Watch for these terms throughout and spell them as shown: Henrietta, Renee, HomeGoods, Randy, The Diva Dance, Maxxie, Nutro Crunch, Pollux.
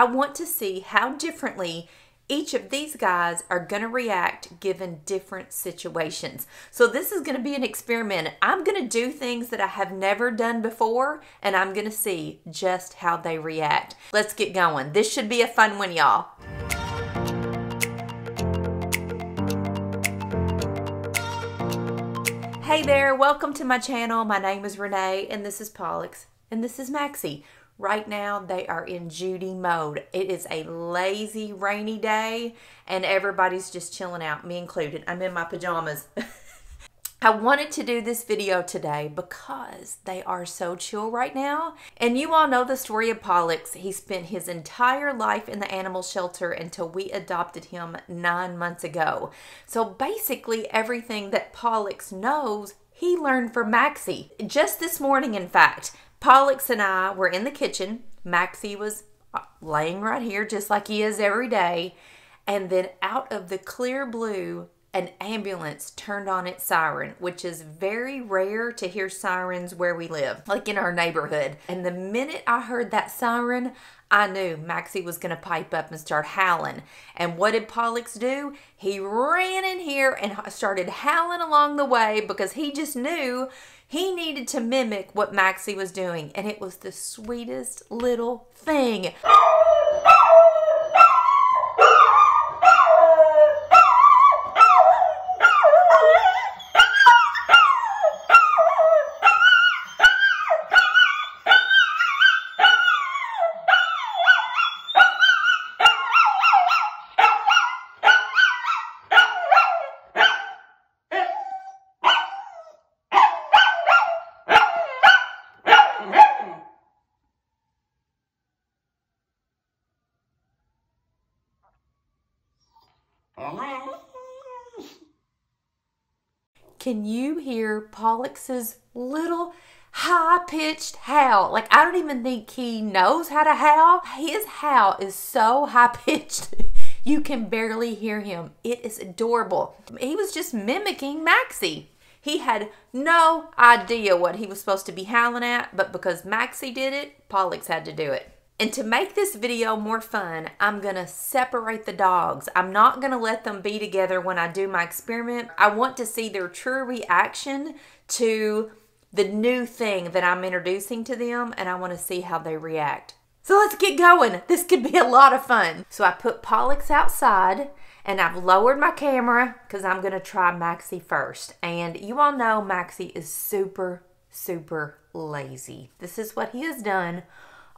I want to see how differently each of these guys are going to react given different situations. So this is going to be an experiment. I'm going to do things that I have never done before, and I'm going to see just how they react. Let's get going. This should be a fun one, y'all. Hey there, welcome to my channel. My name is Renee, and this is Pollux, and this is Maxxie. Right now, they are in Judy mode. It is a lazy, rainy day, and everybody's just chilling out, me included. I'm in my pajamas. I wanted to do this video today because they are so chill right now. And you all know the story of Pollux. He spent his entire life in the animal shelter until we adopted him 9 months ago. So basically, everything that Pollux knows, he learned from Maxxie. Just this morning, in fact, Pollux and I were in the kitchen. Maxxie was laying right here just like he is every day. And then out of the clear blue, an ambulance turned on its siren, which is very rare to hear sirens where we live, like in our neighborhood. And the minute I heard that siren, I knew Maxxie was going to pipe up and start howling. And what did Pollux do? He ran in here and started howling along the way because he just knew he needed to mimic what Maxxie was doing. And it was the sweetest little thing. Can you hear Pollux's little high-pitched howl? Like, I don't even think he knows how to howl. His howl is so high-pitched, you can barely hear him. It is adorable. He was just mimicking Maxxie. He had no idea what he was supposed to be howling at, but because Maxxie did it, Pollux had to do it. And to make this video more fun, I'm gonna separate the dogs. I'm not gonna let them be together when I do my experiment. I want to see their true reaction to the new thing that I'm introducing to them, and I wanna see how they react. So let's get going. This could be a lot of fun. So I put Pollux outside, and I've lowered my camera because I'm gonna try Maxxie first. And you all know Maxxie is super, super lazy. This is what he has done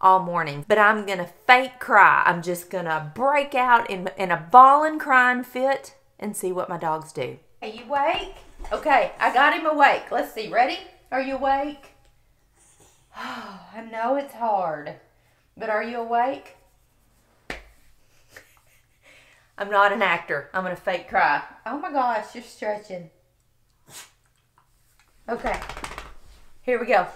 all morning, but I'm gonna fake cry. I'm just gonna break out in a bawling, crying fit and see what my dogs do. Are you awake? Okay, I got him awake. Let's see, ready? Are you awake? Oh, I know it's hard, but are you awake? I'm not an actor. I'm gonna fake cry. Oh my gosh, you're stretching. Okay, here we go.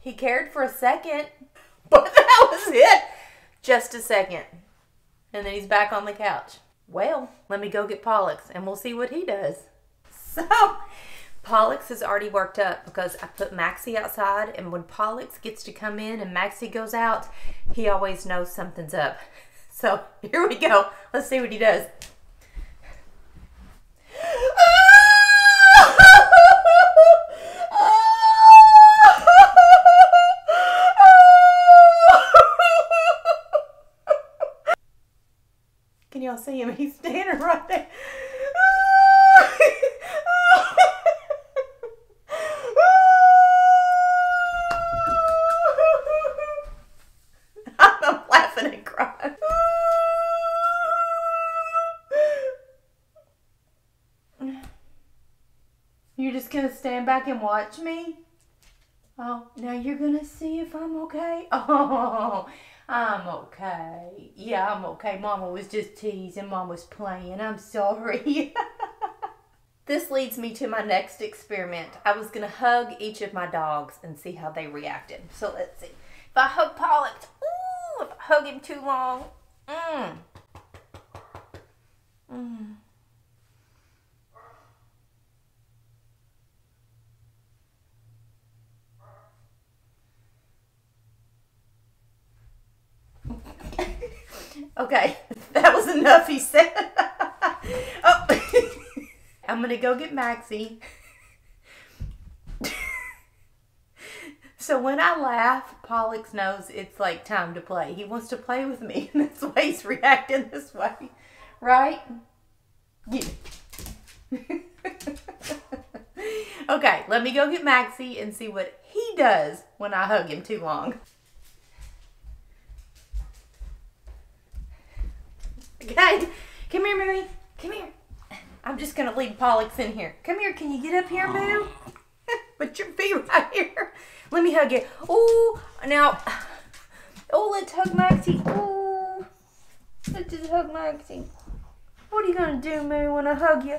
He cared for a second, but that was it. Just a second. And then he's back on the couch. Well, let me go get Pollux and we'll see what he does. So, Pollux is already worked up because I put Maxxie outside, and when Pollux gets to come in and Maxxie goes out, he always knows something's up. So, here we go. Let's see what he does. Y'all see him? He's standing right there. I'm laughing and crying. You're just gonna stand back and watch me? Oh, now you're gonna see if I'm okay? Oh, I'm okay. Yeah, I'm okay. Mama was just teasing. Mama was playing. I'm sorry. This leads me to my next experiment. I was gonna hug each of my dogs and see how they reacted. So let's see. If I hug Pollux, ooh, if I hug him too long, Okay, that was enough, he said. Oh. I'm gonna go get Maxxie. So when I laugh, Pollux knows it's like time to play. He wants to play with me, and that's why he's reacting this way, right? Yeah. Okay, let me go get Maxxie and see what he does when I hug him too long. Okay, come here, Mary. Come here. I'm just gonna leave Pollux in here. Come here. Can you get up here, Moo? Put your feet right here. Let me hug it. Ooh, now. Oh, let's hug Maxxie. Ooh, let's just hug Maxxie. What are you gonna do, Moo, when I hug you?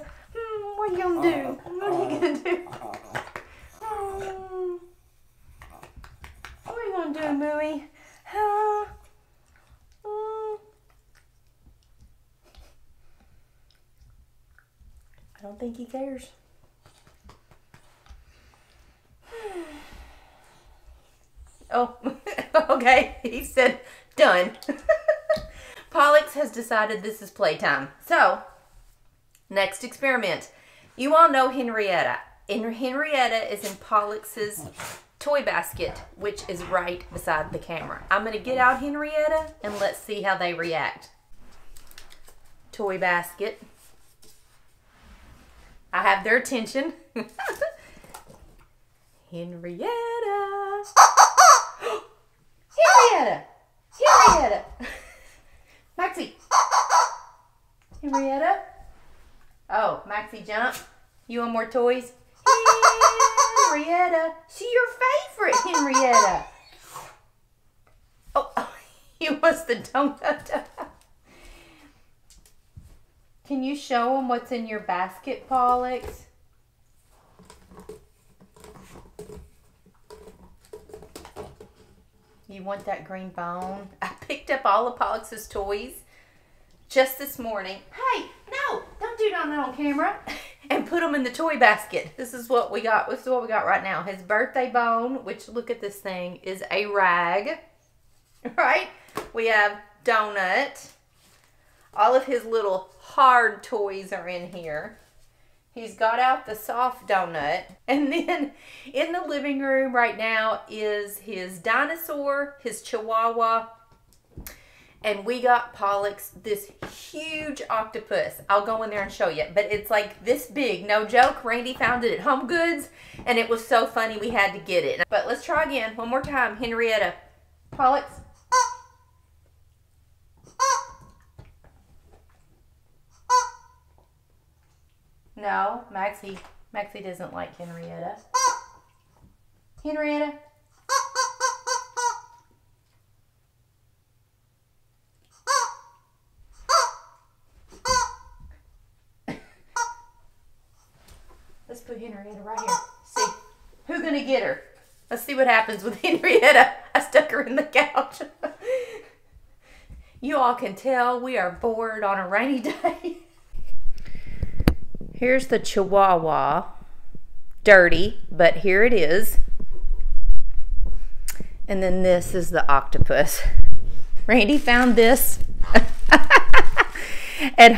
What are you gonna do? What are you gonna do? What are you gonna do, Mooie? I don't think he cares. Oh, okay. He said, done. Pollux has decided this is playtime. So, next experiment. You all know Henrietta. Henrietta is in Pollux's toy basket, which is right beside the camera. I'm going to get out Henrietta and let's see how they react. Toy basket. I have their attention. Henrietta. Henrietta. Henrietta. Maxxie. Henrietta. Oh, Maxxie jump. You want more toys? Henrietta. She's your favorite, Henrietta. Oh, he wants the donut. Can you show them what's in your basket, Pollux? You want that green bone? I picked up all of Pollux's toys just this morning. Hey, no, don't do that on camera. And put them in the toy basket. This is what we got. This is what we got right now. His birthday bone, which, look at this thing, is a rag. Right? We have donut. All of his little hard toys are in here. He's got out the soft donut. And then in the living room right now is his dinosaur, his chihuahua, and we got Pollux this huge octopus. I'll go in there and show you, but it's like this big, no joke. Randy found it at HomeGoods, and it was so funny we had to get it. But let's try again, one more time, Henrietta. Pollux. No, Maxxie. Maxxie doesn't like Henrietta. Henrietta. Let's put Henrietta right here. See, who's gonna get her? Let's see what happens with Henrietta. I stuck her in the couch. You all can tell we are bored on a rainy day. Here's the chihuahua, dirty, but here it is. And then this is the octopus. Randy found this at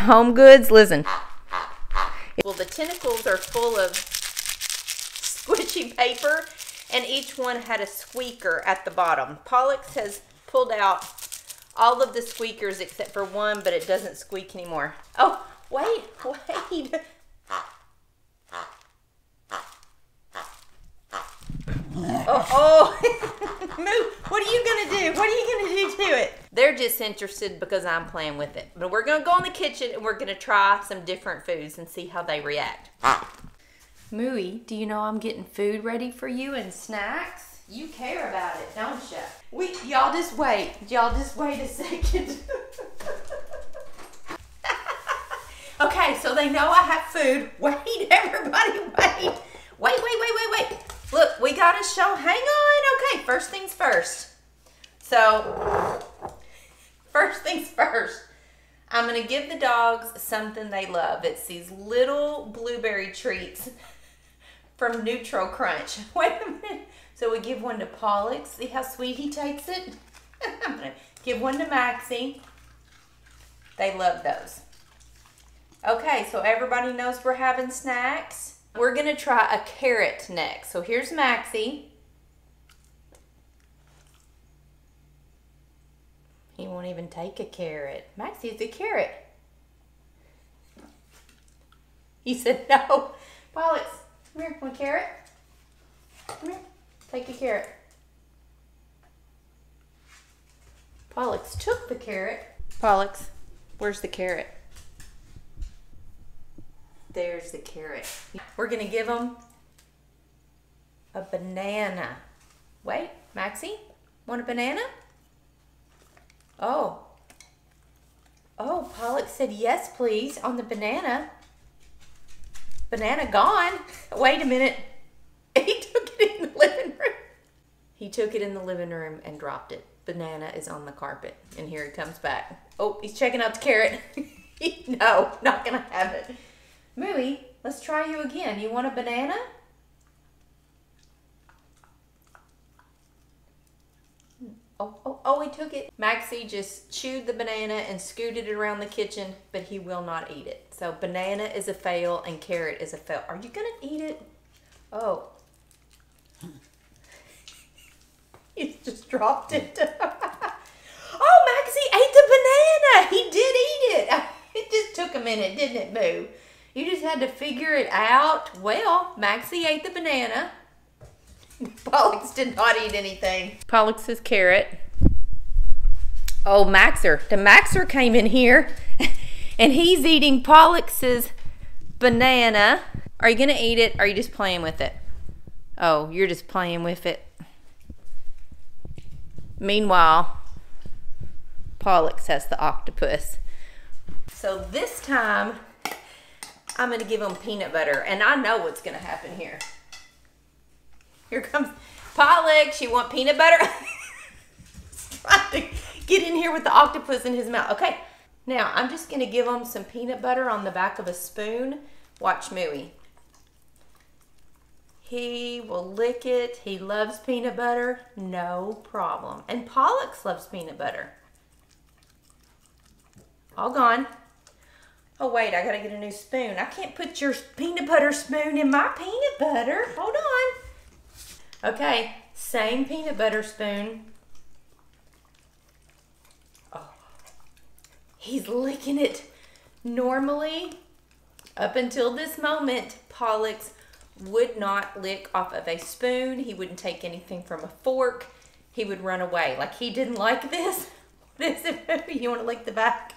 HomeGoods. Listen. Well, the tentacles are full of squishy paper, and each one had a squeaker at the bottom. Pollux has pulled out all of the squeakers except for one, but it doesn't squeak anymore. Oh, wait, wait. Oh, Moo, what are you gonna do? What are you gonna do to it? They're just interested because I'm playing with it. But we're gonna go in the kitchen and we're gonna try some different foods and see how they react. Mooie, do you know I'm getting food ready for you and snacks? You care about it, don't you? Y'all just wait. Y'all just wait a second. Okay, so they know I have food. Wait, everybody, wait. Wait, wait, wait, wait, wait. Look, we gotta show, hang on. Okay, first things first. So, first things first. I'm gonna give the dogs something they love. It's these little blueberry treats from Nutro Crunch. Wait a minute. So we give one to Pollux. See how sweet he takes it? I'm gonna give one to Maxxie. They love those. Okay, so everybody knows we're having snacks. We're gonna try a carrot next. So here's Maxxie. He won't even take a carrot. Maxxie's a carrot. He said no. Pollux, come here, one carrot. Come here, take a carrot. Pollux took the carrot. Pollux, where's the carrot? There's the carrot. We're gonna give him a banana. Wait, Maxxie, want a banana? Oh. Oh, Pollux said yes, please, on the banana. Banana gone. Wait a minute. He took it in the living room. He took it in the living room and dropped it. Banana is on the carpet. And here he comes back. Oh, he's checking out the carrot. No, not gonna have it. Mooey, let's try you again. You want a banana? Oh, oh, oh, he took it. Maxxie just chewed the banana and scooted it around the kitchen, but he will not eat it. So banana is a fail and carrot is a fail. Are you gonna eat it? Oh. He just dropped it. Oh, Maxxie ate the banana. He did eat it. It just took a minute, didn't it, Moo? You just had to figure it out. Well, Maxxie ate the banana. Pollux did not eat anything. Pollux's carrot. Oh, Maxer. The Maxer came in here and he's eating Pollux's banana. Are you gonna eat it or are you just playing with it? Oh, you're just playing with it. Meanwhile, Pollux has the octopus. So this time, I'm gonna give him peanut butter and I know what's gonna happen here. Here comes Pollux, you want peanut butter? He's trying to get in here with the octopus in his mouth. Okay, now I'm just gonna give him some peanut butter on the back of a spoon. Watch Mooey. He will lick it. He loves peanut butter, no problem. And Pollux loves peanut butter. All gone. Oh wait, I gotta get a new spoon. I can't put your peanut butter spoon in my peanut butter. Hold on. Okay, same peanut butter spoon. Oh, he's licking it. Normally, up until this moment, Pollux would not lick off of a spoon. He wouldn't take anything from a fork. He would run away. Like he didn't like this. What is it? You wanna lick the back?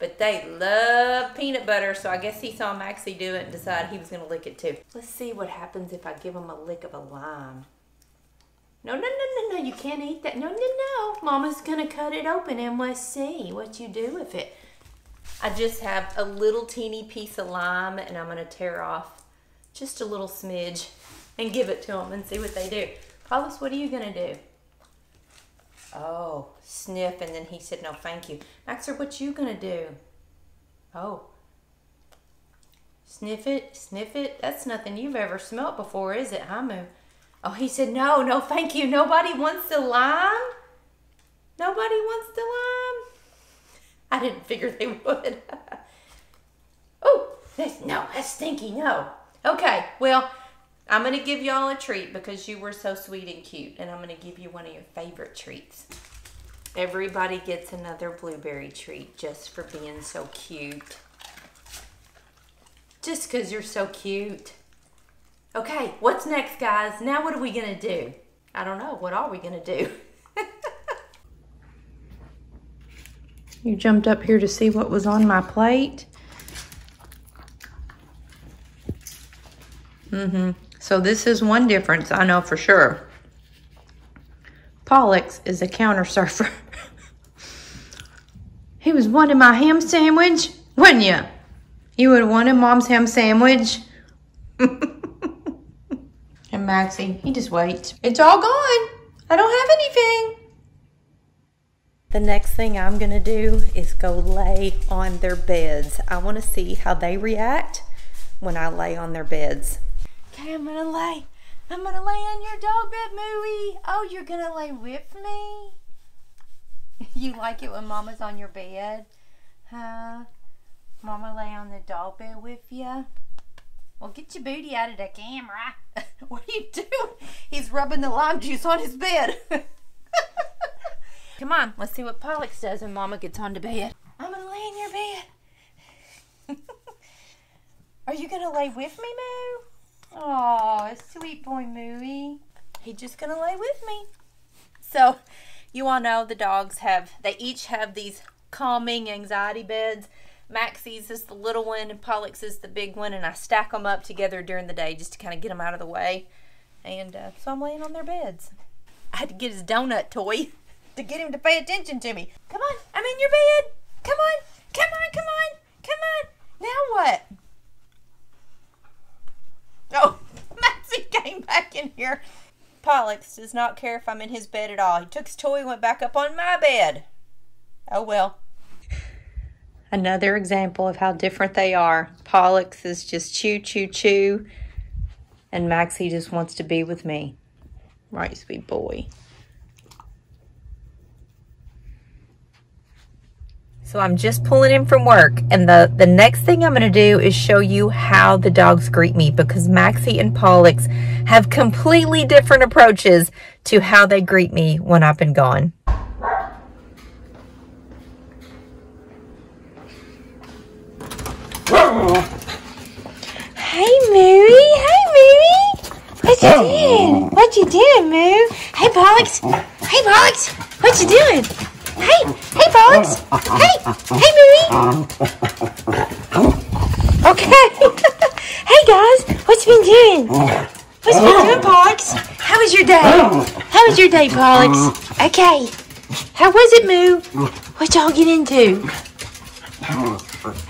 But they love peanut butter, so I guess he saw Maxxie do it and decided he was gonna lick it too. Let's see what happens if I give him a lick of a lime. No, no, no, no, no, you can't eat that. No, no, no, Mama's gonna cut it open and we'll see what you do with it. I just have a little teeny piece of lime and I'm gonna tear off just a little smidge and give it to them and see what they do. Pollux, what are you gonna do? Oh, sniff, and then he said, no, thank you. Maxer, what you gonna do? Oh. Sniff it, sniff it. That's nothing you've ever smelt before, is it, huh, Moo? Oh, he said, no, no, thank you. Nobody wants the lime? Nobody wants the lime? I didn't figure they would. Oh, no, that's stinky, no. Okay, well, I'm gonna give y'all a treat because you were so sweet and cute, and I'm gonna give you one of your favorite treats. Everybody gets another blueberry treat just for being so cute. Just cause you're so cute. Okay, what's next, guys? Now what are we gonna do? I don't know, what are we gonna do? You jumped up here to see what was on my plate. Mm-hmm. So this is one difference I know for sure. Pollux is a counter surfer. He was wanting my ham sandwich, wouldn't you? You would have wanted Mom's ham sandwich. And Maxxie, he just waits. It's all gone. I don't have anything. The next thing I'm going to do is go lay on their beds. I want to see how they react when I lay on their beds. Okay, I'm going to lay on your dog bed, Mooey. Oh, you're going to lay with me? You like it when Mama's on your bed? Huh? Mama lay on the dog bed with you? Well, get your booty out of the camera. What are you doing? He's rubbing the lime juice on his bed. Come on, let's see what Pollux does when Mama gets onto bed. I'm gonna lay in your bed. Are you gonna lay with me, Moo? Oh, sweet boy, Mooey. He's just gonna lay with me. So, you all know the dogs have, they each have these calming anxiety beds. Maxxie's is the little one and Pollux is the big one, and I stack them up together during the day just to kind of get them out of the way. And so I'm laying on their beds. I had to get his donut toy to get him to pay attention to me. Come on, I'm in your bed. Come on, come on, come on, come on. Now what? Oh, Maxxie came back in here. Pollux does not care if I'm in his bed at all. He took his toy and went back up on my bed. Oh well. Another example of how different they are. Pollux is just chew, chew, chew. And Maxxie just wants to be with me. Right, sweet boy. So I'm just pulling in from work, and the next thing I'm going to do is show you how the dogs greet me, because Maxxie and Pollux have completely different approaches to how they greet me when I've been gone. Hey, Mooey. Hey, Mooey. What you doing? What you doing, Moo? Hey, Pollux. Hey, Pollux. What you doing? Hey, hey, Pollux. Hey, hey, Mooey. Okay. Hey, guys. What's been doing? What's been doing, Pollux? How was your day? How was your day, Pollux? Okay. How was it, Moo? What y'all get into?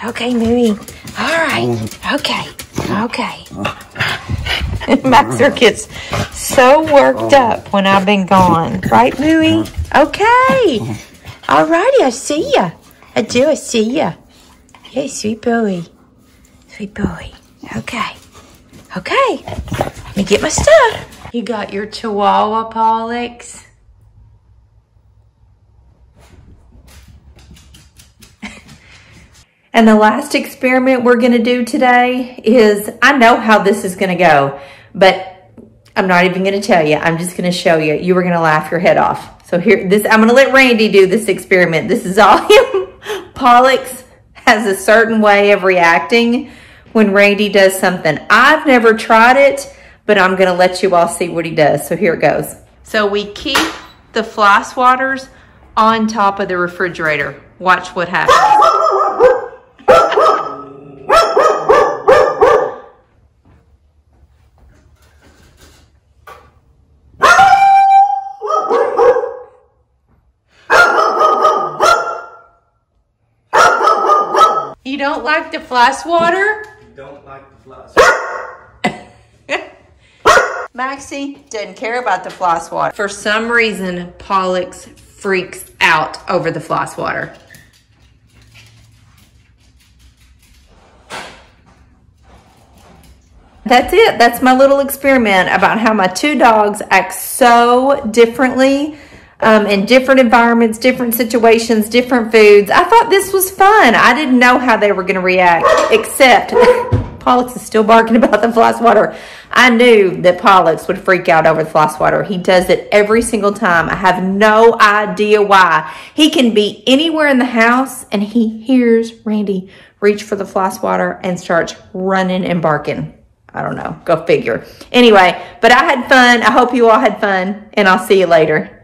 Okay, Mooey. All right. Okay. Okay. Maxxie gets so worked up when I've been gone. Right, Mooey? Okay. All righty, I see ya. I do, I see ya. Hey, sweet boy. Sweet boy. Okay. Okay. Let me get my stuff. You got your Chihuahua, Pollux? And the last experiment we're going to do today is, I know how this is going to go, but I'm not even going to tell you. I'm just going to show you. You were going to laugh your head off. So here, this, I'm going to let Randy do this experiment. This is all him. Pollux has a certain way of reacting when Randy does something. I've never tried it, but I'm going to let you all see what he does. So here it goes. So we keep the fly swatters on top of the refrigerator. Watch what happens. You don't like the fly swatter? You don't like the fly swatter. Maxxie doesn't care about the fly swatter. For some reason, Pollux freaks out over the fly swatter. That's it. That's my little experiment about how my two dogs act so differently. In different environments, different situations, different foods. I thought this was fun. I didn't know how they were going to react, except Pollux is still barking about the fly swatter. I knew that Pollux would freak out over the fly swatter. He does it every single time. I have no idea why. He can be anywhere in the house, and he hears Randy reach for the fly swatter and starts running and barking. I don't know. Go figure. Anyway, but I had fun. I hope you all had fun, and I'll see you later.